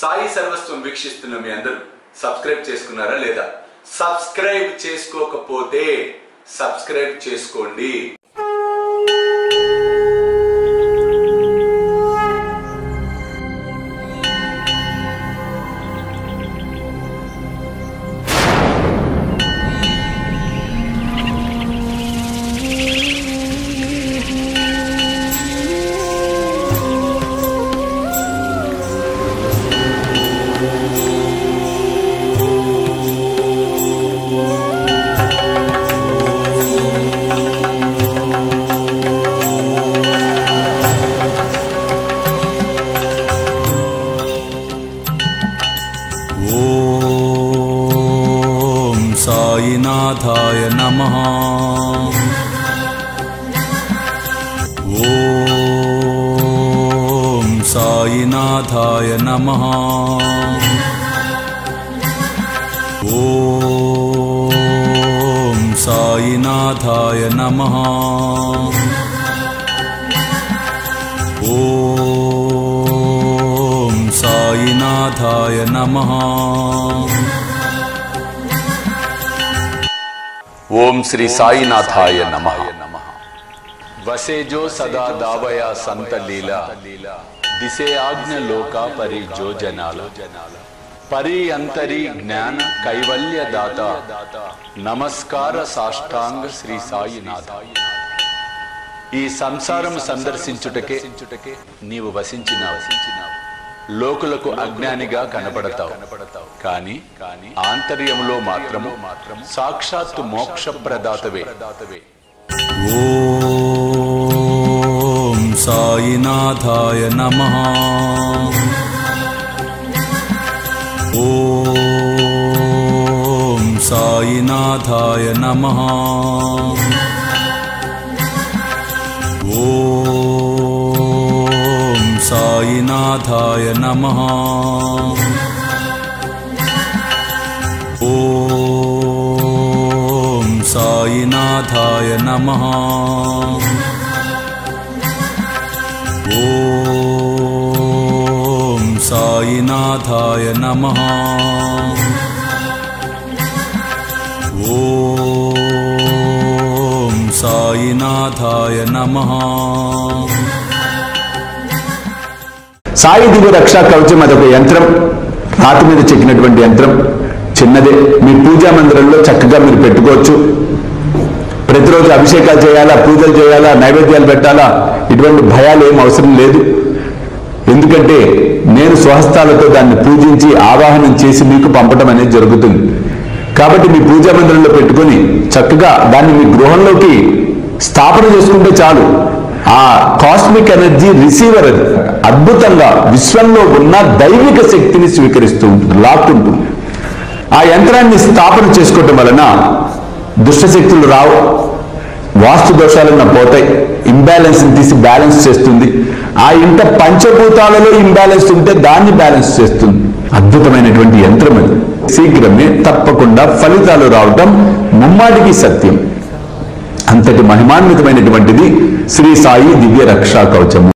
సాయి సర్వస్వం వీక్షిస్తున్న మీ అందరూ సబ్స్క్రైబ్ చేసుకున్నారా లేదా? సబ్స్క్రైబ్ చేసుకోకపోతే సబ్స్క్రైబ్ చేసుకోండి. साईनाथाय नमः. ओम साईनाथाय नमः. ओम साईनाथाय नमः. ओम साईनाथाय नमः. ओम श्री साईनाथाय नमः. वसे जो सदा दावया संत लीला, दिसे आज्ञ लोका परि जो जनाला, परि अंतरी ज्ञान कैवल्य दाता, नमस्कार साष्टांग श्री साईनाथ. ई संसारम संदर्शिंचुटके नीवु वसिंचिनावु. లోకులకు అజ్ఞానిగా కనబడతావు, కానీ ఆంతర్యంలో మాత్రము సాక్షాత్తు మోక్షప్రదాతవే. ఓం సాయినాథాయ నమః. ఓం సాయినాథాయ నమః. साईनाथाय नमः. ओम साईनाथाय नमः. ओम साईनाथाय नमः. ओम साईनाथाय नमः. సాయి దివ్య రక్షా కవచం అదొక యంత్రం, రాతి మీద చెక్కినటువంటి యంత్రం, చిన్నదే. మీ పూజా మందిరంలో చక్కగా మీరు పెట్టుకోవచ్చు. ప్రతిరోజు అభిషేకాలు చేయాలా, పూజలు చేయాలా, నైవేద్యాలు పెట్టాలా, ఇటువంటి భయాలు ఏం అవసరం లేదు. ఎందుకంటే నేను స్వహస్తాలతో దాన్ని పూజించి ఆవాహనం చేసి మీకు పంపడం అనేది జరుగుతుంది. కాబట్టి మీ పూజా మందిరంలో పెట్టుకుని చక్కగా దాన్ని మీ గృహంలోకి స్థాపన చేసుకుంటే చాలు. ఆ కాస్మిక్ ఎనర్జీ రిసీవర్ అది అద్భుతంగా విశ్వంలో ఉన్న దైవిక శక్తిని స్వీకరిస్తూ ఉంటుంది, లాక్కుంటుంది. ఆ యంత్రాన్ని స్థాపన చేసుకోవటం వలన దుష్టశక్తులు రావు, వాస్తు దోషాలన్న పోతాయి, ఇంబ్యాలెన్స్ని తీసి బ్యాలెన్స్ చేస్తుంది. ఆ ఇంట పంచభూతాలలో ఇంబ్యాలెన్స్ ఉంటే దాన్ని బ్యాలెన్స్ చేస్తుంది. అద్భుతమైనటువంటి యంత్రం అది. శీఘ్రమే తప్పకుండా ఫలితాలు రావటం ముమ్మాటికి సత్యం. అంతటి మహిమాన్వితమైనటువంటిది శ్రీ సాయి దివ్య రక్షా కవచము.